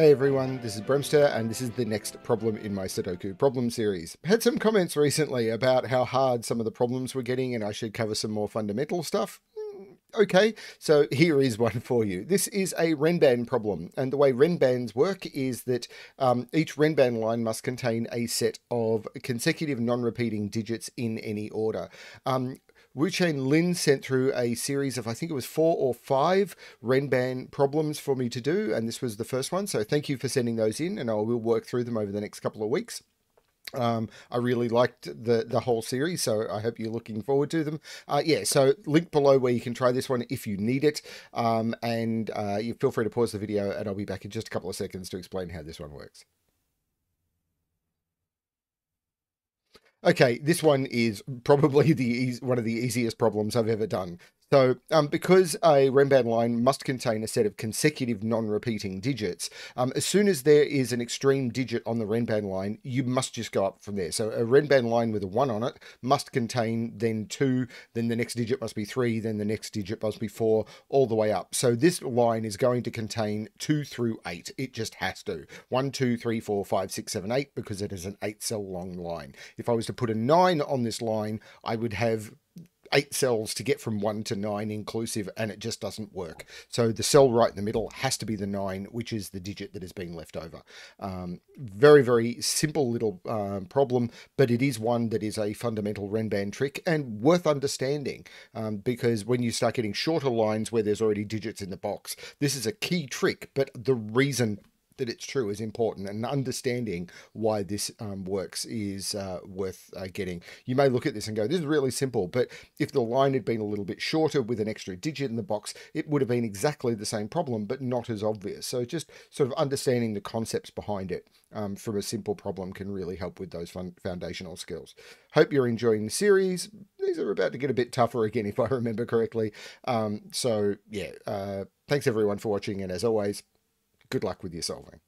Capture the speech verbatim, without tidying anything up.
Hey everyone, this is BremSter and this is the next problem in my Sudoku problem series. I had some comments recently about how hard some of the problems were getting and I should cover some more fundamental stuff. Okay, so here is one for you. This is a Renban problem, and the way Renbans work is that um, each Renban line must contain a set of consecutive non-repeating digits in any order. Um, Wu Chen Lin sent through a series of, I think it was four or five Renban problems for me to do, and this was the first one, so thank you for sending those in, and I will work through them over the next couple of weeks. Um, I really liked the, the whole series, so I hope you're looking forward to them. Uh, yeah, so link below where you can try this one if you need it, um, and uh, you feel free to pause the video, and I'll be back in just a couple of seconds to explain how this one works. Okay, this one is probably the e- one of the easiest problems I've ever done. So um, because a Renban line must contain a set of consecutive non-repeating digits, um, as soon as there is an extreme digit on the Renban line, you must just go up from there. So a Renban line with a one on it must contain then two, then the next digit must be three, then the next digit must be four, all the way up. So this line is going to contain two through eight. It just has to. One, two, three, four, five, six, seven, eight, because it is an eight cell long line. If I was to put a nine on this line, I would have eight cells to get from one to nine inclusive, and it just doesn't work. So the cell right in the middle has to be the nine, which is the digit that has been left over. Um, very, very simple little um, problem, but it is one that is a fundamental Renban trick and worth understanding, um, because when you start getting shorter lines where there's already digits in the box, this is a key trick, but the reason that it's true is important, and understanding why this um, works is uh, worth uh, getting. You may look at this and go, this is really simple, but if the line had been a little bit shorter with an extra digit in the box, it would have been exactly the same problem, but not as obvious. So just sort of understanding the concepts behind it um, from a simple problem can really help with those fun foundational skills. Hope you're enjoying the series. These are about to get a bit tougher again, if I remember correctly. Um, so yeah, uh, thanks everyone for watching, and as always, good luck with your solving.